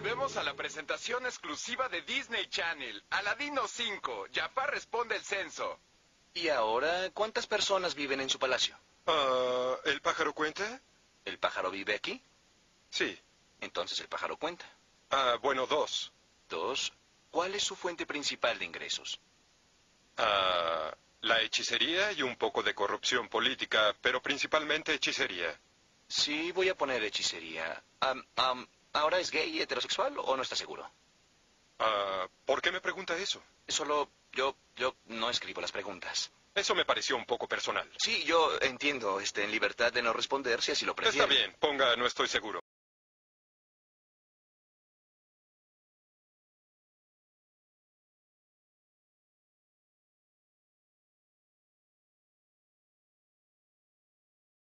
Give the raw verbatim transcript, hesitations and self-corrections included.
Volvemos a la presentación exclusiva de Disney Channel, Aladino cinco, Jafar responde el censo. ¿Y ahora cuántas personas viven en su palacio? Uh, ¿el pájaro cuenta? ¿El pájaro vive aquí? Sí. Entonces el pájaro cuenta. Ah, uh, bueno, dos. ¿Dos? ¿Cuál es su fuente principal de ingresos? Ah, uh, la hechicería y un poco de corrupción política, pero principalmente hechicería. Sí, voy a poner hechicería. Um, um, ¿Ahora es gay y heterosexual o no está seguro? Uh, ¿Por qué me pregunta eso? Solo yo, yo no escribo las preguntas. Eso me pareció un poco personal. Sí, yo entiendo, esté en libertad de no responder si así lo prefiere. Está bien, ponga no estoy seguro.